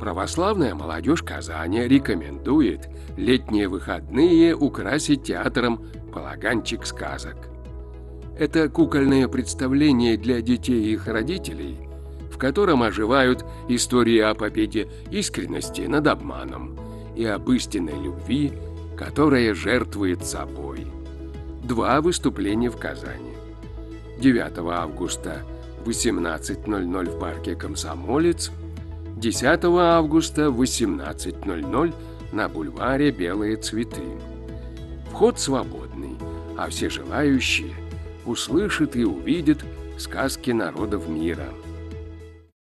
Православная молодежь Казани рекомендует летние выходные украсить театром «Палаганчик сказок». Это кукольное представление для детей и их родителей, в котором оживают истории о победе искренности над обманом и об истинной любви, которая жертвует собой. 2 выступления в Казани. 9 августа в 18:00 в парке «Комсомолец», 10 августа в 18:00 на бульваре «Белые цветы». Вход свободный, а все желающие услышат и увидят сказки народов мира.